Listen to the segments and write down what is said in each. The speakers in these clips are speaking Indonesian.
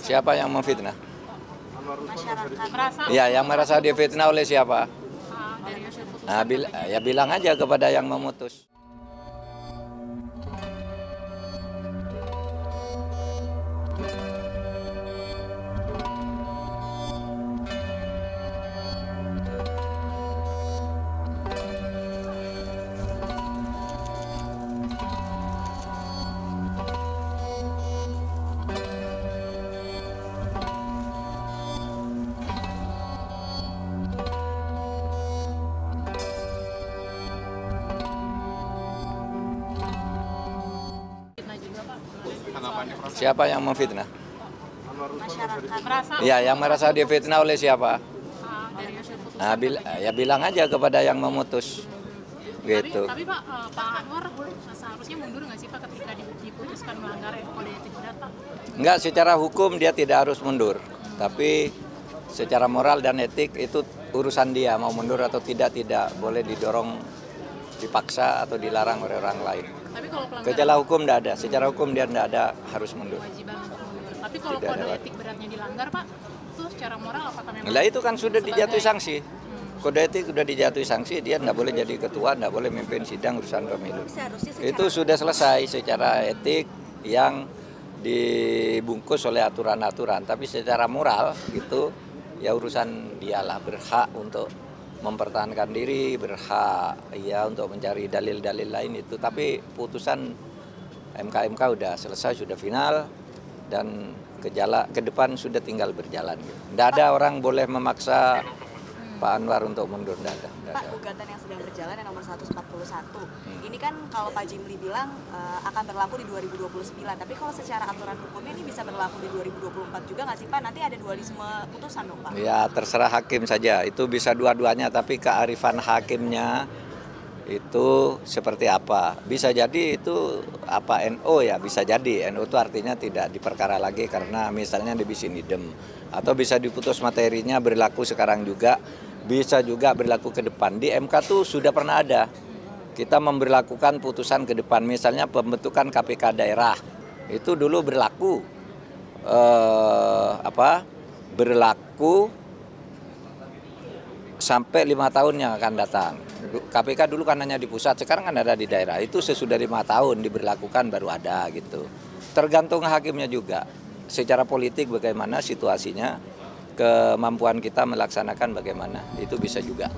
Siapa yang memfitnah? Ya, yang merasa difitnah oleh siapa? Nah, ya bilang aja kepada yang memutus. Siapa yang memfitnah? Ya, yang merasa difitnah oleh siapa? Nah, ya bilang aja kepada yang memutus. Gitu. Tapi Pak Anwar seharusnya mundur nggak sih Pak ketika diputuskan melanggar kode etik Pak? Enggak, secara hukum dia tidak harus mundur. Tapi secara moral dan etik itu urusan dia, mau mundur atau tidak boleh didorong, dipaksa atau dilarang oleh orang lain. Tapi kalau secara hukum tidak ada, secara hukum dia tidak ada harus mundur. Tapi kalau tidak kode etik beratnya dilanggar Pak, itu secara moral apakah memang? Nah, itu kan sudah dijatuhi sanksi. Kode etik sudah dijatuhi sanksi, dia tidak boleh jadi ketua, tidak boleh memimpin sidang urusan pemilu. Itu sudah selesai secara etik yang dibungkus oleh aturan-aturan. Tapi secara moral itu ya urusan dialah, berhak untuk mempertahankan diri, berhak ya untuk mencari dalil-dalil lain itu. Tapi putusan MKMK sudah selesai, sudah final, dan ke depan sudah tinggal berjalan. Tidak ada orang boleh memaksa Pak Anwar untuk mundur. Tidak ada. Pak, gugatan yang sedang berjalan yang nomor 141, ini kan kalau Pak Jimli bilang akan berlaku di 2029, tapi kalau secara aturan hukumnya ini bisa berlaku di 2024 juga nggak sih Pak? Nanti ada dualisme putusan dong Pak? Ya terserah hakim saja, itu bisa dua-duanya, tapi kearifan hakimnya itu seperti apa? Bisa jadi itu apa NO ya, bisa jadi NO itu artinya tidak diperkara lagi karena misalnya dibisin idem, atau bisa diputus materinya berlaku sekarang juga, bisa juga berlaku ke depan. Di MK tuh sudah pernah ada kita memberlakukan putusan ke depan, misalnya pembentukan KPK daerah itu dulu berlaku berlaku sampai 5 tahun yang akan datang. KPK dulu kan hanya di pusat, sekarang kan ada di daerah. Itu sesudah 5 tahun diberlakukan baru ada gitu. Tergantung hakimnya juga. Secara politik bagaimana situasinya, kemampuan kita melaksanakan bagaimana, itu bisa juga.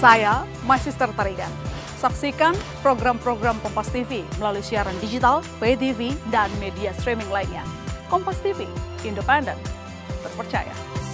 Saya Magister Tarigan. Saksikan program-program Kompas TV melalui siaran digital, pay TV, dan media streaming lainnya. Kompas TV, independen, terpercaya.